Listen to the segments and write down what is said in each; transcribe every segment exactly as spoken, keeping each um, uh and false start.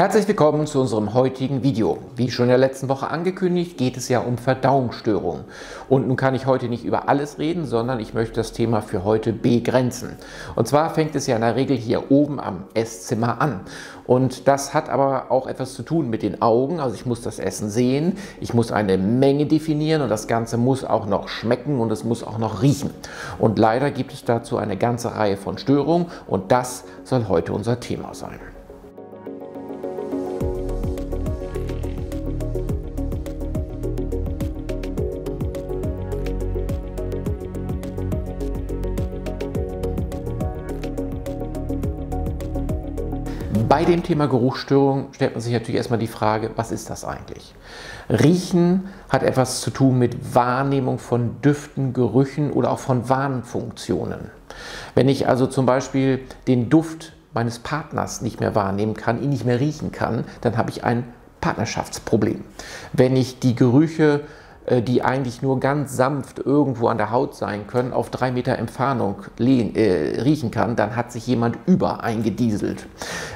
Herzlich willkommen zu unserem heutigen Video. Wie schon in der letzten Woche angekündigt, geht es ja um Verdauungsstörungen. Und nun kann ich heute nicht über alles reden, sondern ich möchte das Thema für heute begrenzen. Und zwar fängt es ja in der Regel hier oben am Esszimmer an. Und das hat aber auch etwas zu tun mit den Augen. Also ich muss das Essen sehen, ich muss eine Menge definieren und das Ganze muss auch noch schmecken und es muss auch noch riechen. Und leider gibt es dazu eine ganze Reihe von Störungen und das soll heute unser Thema sein. Bei dem Thema Geruchsstörung stellt man sich natürlich erstmal die Frage, was ist das eigentlich? Riechen hat etwas zu tun mit Wahrnehmung von Düften, Gerüchen oder auch von Warnfunktionen. Wenn ich also zum Beispiel den Duft meines Partners nicht mehr wahrnehmen kann, ihn nicht mehr riechen kann, dann habe ich ein Partnerschaftsproblem. Wenn ich die Gerüche, die eigentlich nur ganz sanft irgendwo an der Haut sein können, auf drei Meter Entfernung äh, riechen kann, dann hat sich jemand über eingedieselt.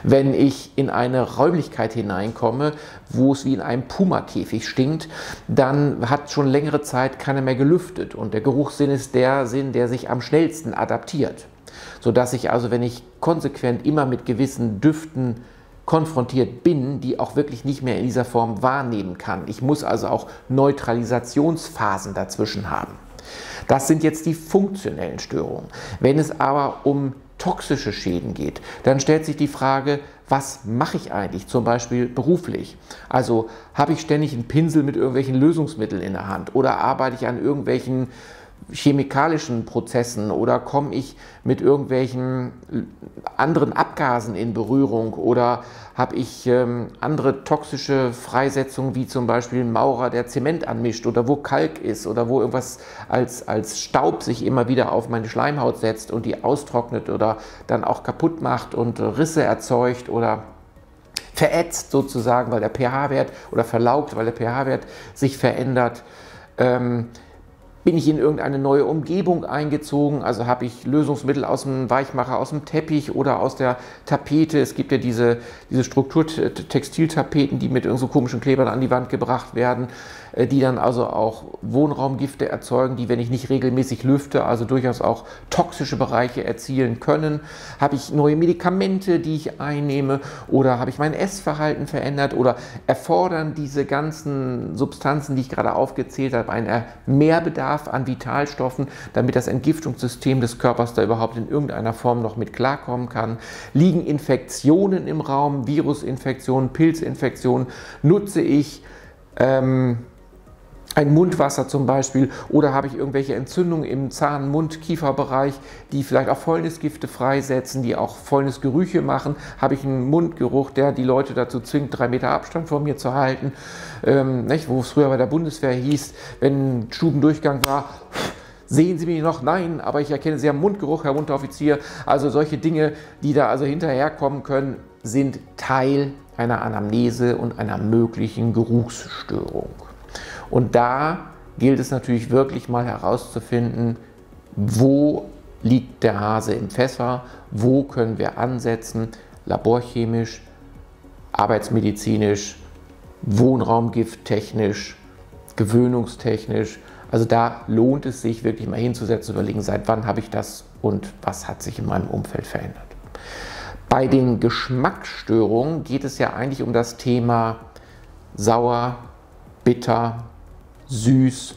Wenn ich in eine Räumlichkeit hineinkomme, wo es wie in einem Puma-Käfig stinkt, dann hat schon längere Zeit keiner mehr gelüftet und der Geruchssinn ist der Sinn, der sich am schnellsten adaptiert, sodass ich also, wenn ich konsequent immer mit gewissen Düften konfrontiert bin, die auch wirklich nicht mehr in dieser Form wahrnehmen kann. Ich muss also auch Neutralisationsphasen dazwischen haben. Das sind jetzt die funktionellen Störungen. Wenn es aber um toxische Schäden geht, dann stellt sich die Frage, was mache ich eigentlich zum Beispiel beruflich? Also habe ich ständig einen Pinsel mit irgendwelchen Lösungsmitteln in der Hand oder arbeite ich an irgendwelchen chemikalischen Prozessen oder komme ich mit irgendwelchen anderen Abgasen in Berührung oder habe ich ähm, andere toxische Freisetzungen wie zum Beispiel ein Maurer, der Zement anmischt oder wo Kalk ist oder wo irgendwas als, als Staub sich immer wieder auf meine Schleimhaut setzt und die austrocknet oder dann auch kaputt macht und Risse erzeugt oder verätzt sozusagen, weil der pH-Wert oder verlaugt, weil der pH-Wert sich verändert. Ähm, Bin ich in irgendeine neue Umgebung eingezogen? Also habe ich Lösungsmittel aus dem Weichmacher, aus dem Teppich oder aus der Tapete? Es gibt ja diese, diese Strukturtextiltapeten, die mit irgendwelchen komischen Klebern an die Wand gebracht werden, die dann also auch Wohnraumgifte erzeugen, die, wenn ich nicht regelmäßig lüfte, also durchaus auch toxische Bereiche erzielen können. Habe ich neue Medikamente, die ich einnehme? Oder habe ich mein Essverhalten verändert? Oder erfordern diese ganzen Substanzen, die ich gerade aufgezählt habe, einen Mehrbedarf an Vitalstoffen, damit das Entgiftungssystem des Körpers da überhaupt in irgendeiner Form noch mit klarkommen kann? Liegen Infektionen im Raum, Virusinfektionen, Pilzinfektionen? Nutze ich ähm, ein Mundwasser zum Beispiel oder habe ich irgendwelche Entzündungen im Zahn-, Mund-, Kieferbereich, die vielleicht auch Fäulnisgifte freisetzen, die auch Fäulnisgerüche machen? Habe ich einen Mundgeruch, der die Leute dazu zwingt, drei Meter Abstand von mir zu halten? Ähm, nicht? Wo es früher bei der Bundeswehr hieß, wenn ein Stubendurchgang war, sehen Sie mich noch? Nein, aber ich erkenne Sie haben Mundgeruch, Herr Unteroffizier. Also solche Dinge, die da also hinterherkommen können, sind Teil einer Anamnese und einer möglichen Geruchsstörung. Und da gilt es natürlich wirklich mal herauszufinden, wo liegt der Hase im Pfeffer, wo können wir ansetzen, laborchemisch, arbeitsmedizinisch, wohnraumgifttechnisch, gewöhnungstechnisch. Also da lohnt es sich wirklich mal hinzusetzen, zu überlegen, seit wann habe ich das und was hat sich in meinem Umfeld verändert. Bei den Geschmacksstörungen geht es ja eigentlich um das Thema sauer, bitter, süß,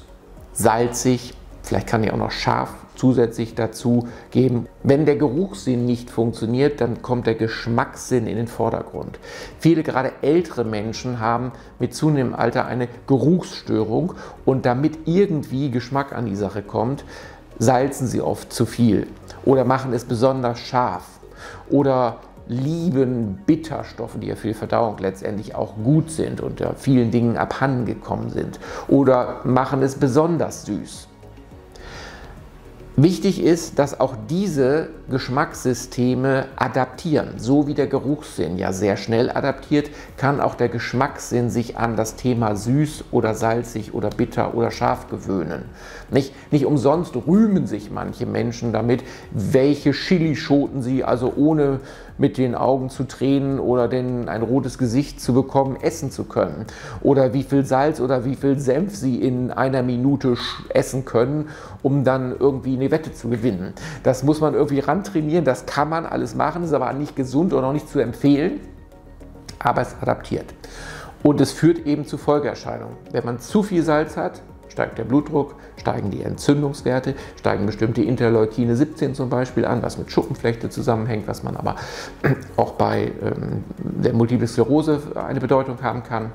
salzig, vielleicht kann ich auch noch scharf zusätzlich dazu geben. Wenn der Geruchssinn nicht funktioniert, dann kommt der Geschmackssinn in den Vordergrund. Viele, gerade ältere Menschen, haben mit zunehmendem Alter eine Geruchsstörung und damit irgendwie Geschmack an die Sache kommt, salzen sie oft zu viel oder machen es besonders scharf oder lieben Bitterstoffe, die ja für die Verdauung letztendlich auch gut sind und ja vielen Dingen abhanden gekommen sind, oder machen es besonders süß. Wichtig ist, dass auch diese Geschmackssysteme adaptieren. So wie der Geruchssinn ja sehr schnell adaptiert, kann auch der Geschmackssinn sich an das Thema süß oder salzig oder bitter oder scharf gewöhnen. Nicht, nicht umsonst rühmen sich manche Menschen damit, welche Chilischoten sie also ohne mit den Augen zu tränen oder denn ein rotes Gesicht zu bekommen, essen zu können. Oder wie viel Salz oder wie viel Senf sie in einer Minute essen können, um dann irgendwie eine Wette zu gewinnen. Das muss man irgendwie rantrainieren, das kann man alles machen, ist aber nicht gesund und auch nicht zu empfehlen, aber es adaptiert. Und es führt eben zu Folgeerscheinungen. Wenn man zu viel Salz hat, steigt der Blutdruck, steigen die Entzündungswerte, steigen bestimmte Interleukine siebzehn zum Beispiel an, was mit Schuppenflechte zusammenhängt, was man aber auch bei ähm, der Multiple Sklerose eine Bedeutung haben kann.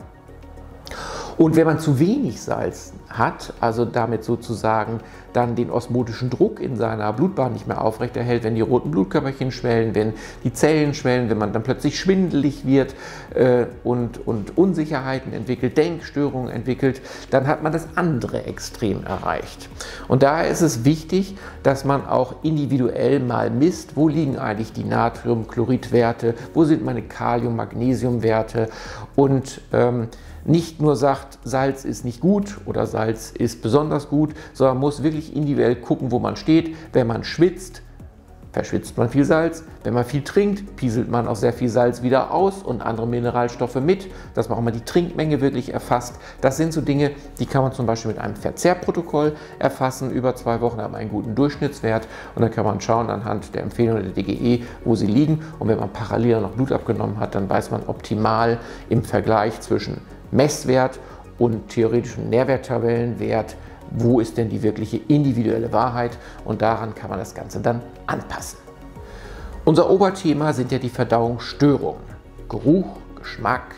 Und wenn man zu wenig Salz hat, also damit sozusagen dann den osmotischen Druck in seiner Blutbahn nicht mehr aufrechterhält, wenn die roten Blutkörperchen schwellen, wenn die Zellen schwellen, wenn man dann plötzlich schwindelig wird äh, und, und Unsicherheiten entwickelt, Denkstörungen entwickelt, dann hat man das andere Extrem erreicht. Und daher ist es wichtig, dass man auch individuell mal misst, wo liegen eigentlich die Natriumchloridwerte, wo sind meine Kalium-Magnesium-Werte und ähm, nicht nur sagt, Salz ist nicht gut oder Salz ist besonders gut, sondern muss wirklich individuell gucken, wo man steht. Wenn man schwitzt, verschwitzt man viel Salz. Wenn man viel trinkt, pieselt man auch sehr viel Salz wieder aus und andere Mineralstoffe mit, dass man auch mal die Trinkmenge wirklich erfasst. Das sind so Dinge, die kann man zum Beispiel mit einem Verzehrprotokoll erfassen. Über zwei Wochen haben wir einen guten Durchschnittswert und dann kann man schauen anhand der Empfehlungen der D G E, wo sie liegen. Und wenn man parallel noch Blut abgenommen hat, dann weiß man optimal im Vergleich zwischen Messwert und theoretischen Nährwerttabellenwert, wo ist denn die wirkliche individuelle Wahrheit, und daran kann man das Ganze dann anpassen. Unser Oberthema sind ja die Verdauungsstörungen. Geruch, Geschmack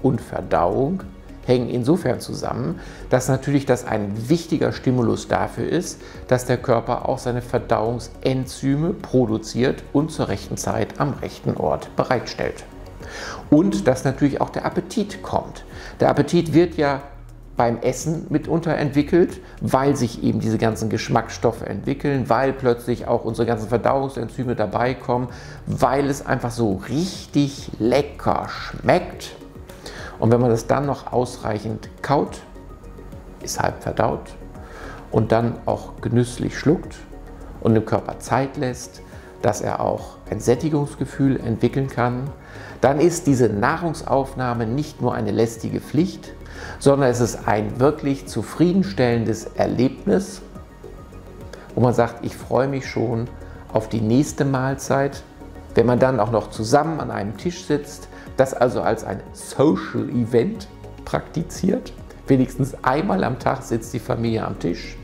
und Verdauung hängen insofern zusammen, dass natürlich das ein wichtiger Stimulus dafür ist, dass der Körper auch seine Verdauungsenzyme produziert und zur rechten Zeit am rechten Ort bereitstellt. Und dass natürlich auch der Appetit kommt. Der Appetit wird ja beim Essen mitunter entwickelt, weil sich eben diese ganzen Geschmacksstoffe entwickeln, weil plötzlich auch unsere ganzen Verdauungsenzyme dabei kommen, weil es einfach so richtig lecker schmeckt. Und wenn man das dann noch ausreichend kaut, ist halb verdaut und dann auch genüsslich schluckt und dem Körper Zeit lässt, dass er auch ein Sättigungsgefühl entwickeln kann, dann ist diese Nahrungsaufnahme nicht nur eine lästige Pflicht, sondern es ist ein wirklich zufriedenstellendes Erlebnis, wo man sagt, ich freue mich schon auf die nächste Mahlzeit, wenn man dann auch noch zusammen an einem Tisch sitzt, das also als ein Social Event praktiziert. Wenigstens einmal am Tag sitzt die Familie am Tisch,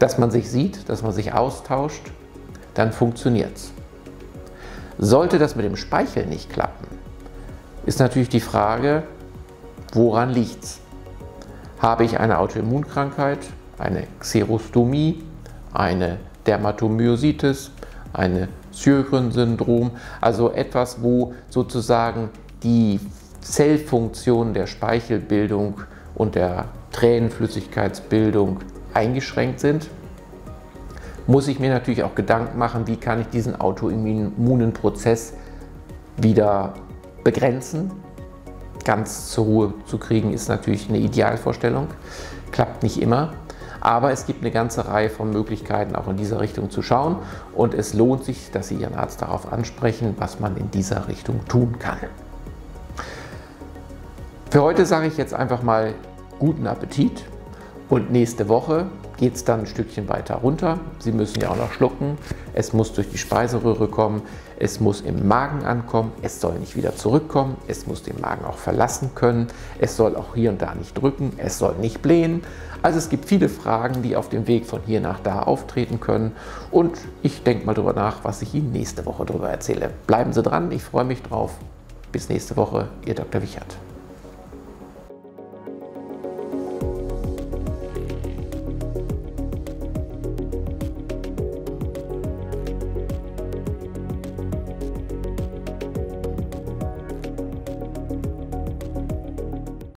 dass man sich sieht, dass man sich austauscht, dann funktioniert's. Sollte das mit dem Speichel nicht klappen, ist natürlich die Frage, woran liegt's? Habe ich eine Autoimmunkrankheit, eine Xerostomie, eine Dermatomyositis, eine Sjögren-Syndrom, also etwas, wo sozusagen die Zellfunktion der Speichelbildung und der Tränenflüssigkeitsbildung eingeschränkt sind? Muss ich mir natürlich auch Gedanken machen, wie kann ich diesen autoimmunen Prozess wieder begrenzen. Ganz zur Ruhe zu kriegen ist natürlich eine Idealvorstellung, klappt nicht immer, aber es gibt eine ganze Reihe von Möglichkeiten, auch in dieser Richtung zu schauen, und es lohnt sich, dass Sie Ihren Arzt darauf ansprechen, was man in dieser Richtung tun kann. Für heute sage ich jetzt einfach mal guten Appetit und nächste Woche geht es dann ein Stückchen weiter runter. Sie müssen ja auch noch schlucken. Es muss durch die Speiseröhre kommen. Es muss im Magen ankommen. Es soll nicht wieder zurückkommen. Es muss den Magen auch verlassen können. Es soll auch hier und da nicht drücken. Es soll nicht blähen. Also es gibt viele Fragen, die auf dem Weg von hier nach da auftreten können. Und ich denke mal drüber nach, was ich Ihnen nächste Woche darüber erzähle. Bleiben Sie dran. Ich freue mich drauf. Bis nächste Woche. Ihr Doktor Wiechert.